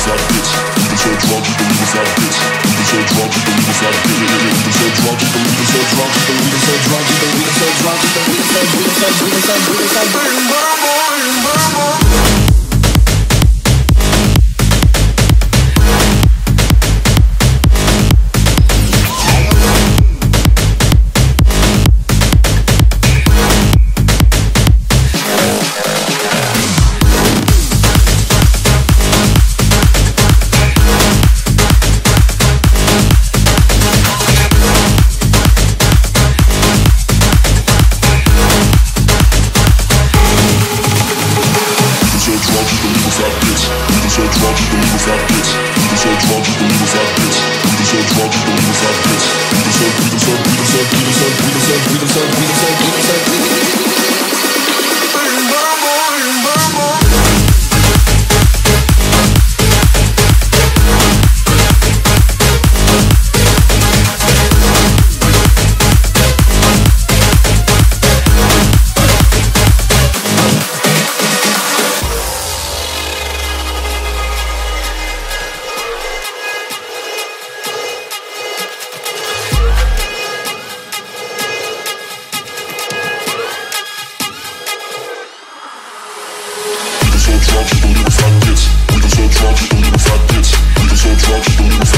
sell drugs, you can sell drugs, you can sell drugs, you can sell drugs, you can sell drugs, you can sell drugs, you can sell drugs, you can sell drugs, you can sell drugs, you can sell drugs, you can sell drugs, you can sell drugs, you can sell we can sell drugs, don't even